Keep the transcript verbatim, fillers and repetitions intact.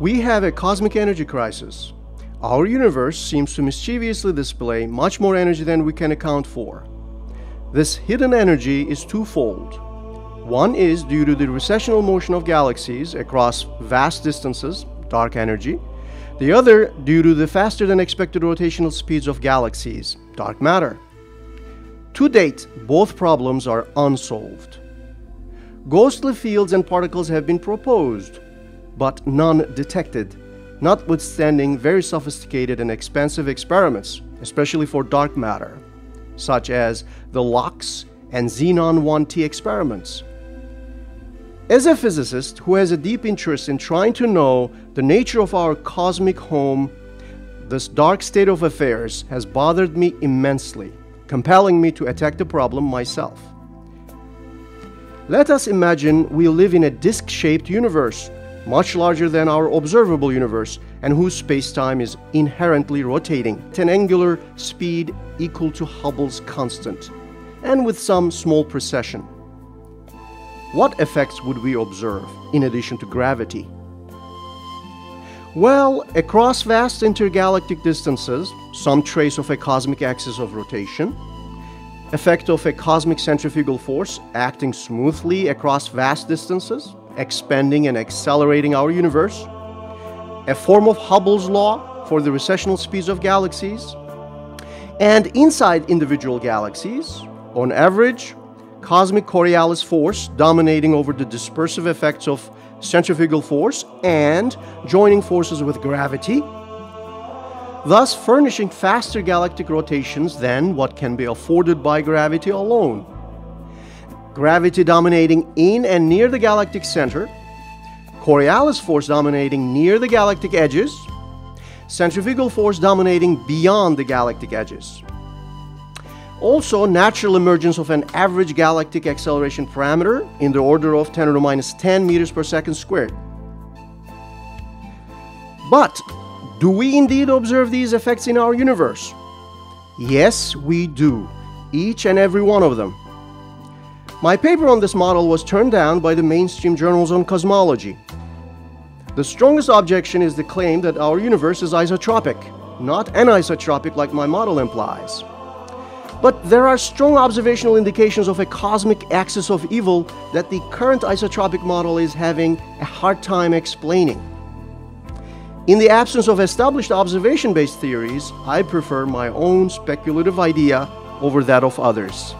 We have a cosmic energy crisis. Our universe seems to mischievously display much more energy than we can account for. This hidden energy is twofold. One is due to the recessional motion of galaxies across vast distances, dark energy. The other due to the faster than expected rotational speeds of galaxies, dark matter. To date, both problems are unsolved. Ghostly fields and particles have been proposed, but none detected, notwithstanding very sophisticated and expensive experiments, especially for dark matter, such as the LUX and Xenon one T experiments. As a physicist who has a deep interest in trying to know the nature of our cosmic home, this dark state of affairs has bothered me immensely, compelling me to attack the problem myself. Let us imagine we live in a disk-shaped universe, much larger than our observable universe, and whose space-time is inherently rotating at an angular speed equal to Hubble's constant, and with some small precession. What effects would we observe, in addition to gravity? Well, across vast intergalactic distances, some trace of a cosmic axis of rotation, effect of a cosmic centrifugal force acting smoothly across vast distances, expanding and accelerating our universe, a form of Hubble's law for the recessional speeds of galaxies, and inside individual galaxies, on average, cosmic Coriolis force dominating over the dispersive effects of centrifugal force and joining forces with gravity, thus furnishing faster galactic rotations than what can be afforded by gravity alone. Gravity dominating in and near the galactic center, Coriolis force dominating near the galactic edges, centrifugal force dominating beyond the galactic edges. Also, natural emergence of an average galactic acceleration parameter in the order of ten to the minus ten meters per second squared. But do we indeed observe these effects in our universe? Yes, we do, each and every one of them. My paper on this model was turned down by the mainstream journals on cosmology. The strongest objection is the claim that our universe is isotropic, not anisotropic like my model implies. But there are strong observational indications of a cosmic axis of evil that the current isotropic model is having a hard time explaining. In the absence of established observation-based theories, I prefer my own speculative idea over that of others.